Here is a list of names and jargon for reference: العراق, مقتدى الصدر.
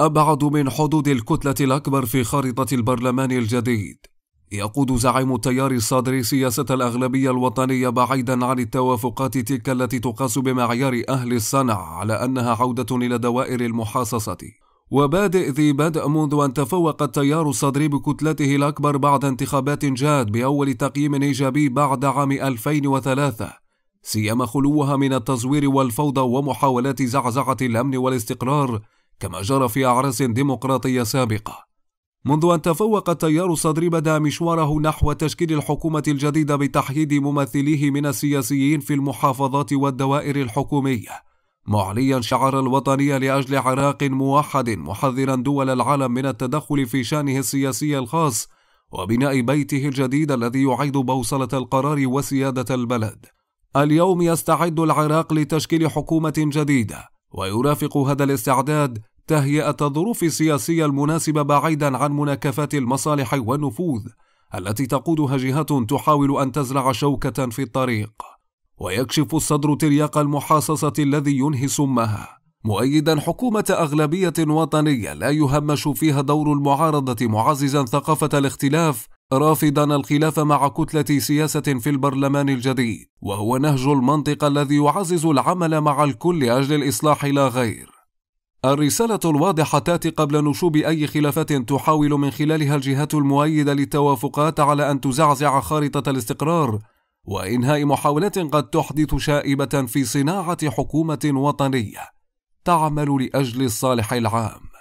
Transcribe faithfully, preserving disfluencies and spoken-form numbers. أبعد من حدود الكتلة الأكبر في خارطة البرلمان الجديد. يقود زعيم التيار الصادر سياسة الأغلبية الوطنية بعيدا عن التوافقات تلك التي تقاس بمعيار أهل الصنع على أنها عودة إلى دوائر المحاصصة، وبادئ ذي بدء منذ أن تفوق التيار الصدري بكتلته الأكبر بعد انتخابات جاءت بأول تقييم إيجابي بعد عام ألفين وثلاثة، سيما خلوها من التزوير والفوضى ومحاولات زعزعة الأمن والاستقرار كما جرى في أعراس ديمقراطية سابقة. منذ أن تفوق التيار الصدري بدأ مشواره نحو تشكيل الحكومة الجديدة بتحييد ممثليه من السياسيين في المحافظات والدوائر الحكومية، معليا شعار الوطنية لأجل عراق موحد، محذرا دول العالم من التدخل في شأنه السياسي الخاص وبناء بيته الجديد الذي يعيد بوصلة القرار وسيادة البلد. اليوم يستعد العراق لتشكيل حكومة جديدة، ويرافق هذا الاستعداد تهيئة الظروف السياسية المناسبة بعيدا عن مناكفات المصالح والنفوذ التي تقودها جهات تحاول أن تزرع شوكة في الطريق. ويكشف الصدر ترياق المحاصصة الذي ينهي سمها، مؤيدا حكومة أغلبية وطنية لا يهمش فيها دور المعارضة، معززا ثقافة الاختلاف، رافضا الخلاف مع كتلة سياسة في البرلمان الجديد، وهو نهج المنطقة الذي يعزز العمل مع الكل أجل الإصلاح لا غير. الرسالة الواضحة تأتي قبل نشوب أي خلافات تحاول من خلالها الجهات المؤيدة للتوافقات على أن تزعزع خارطة الاستقرار وإنهاء محاولات قد تحدث شائبة في صناعة حكومة وطنية تعمل لأجل الصالح العام.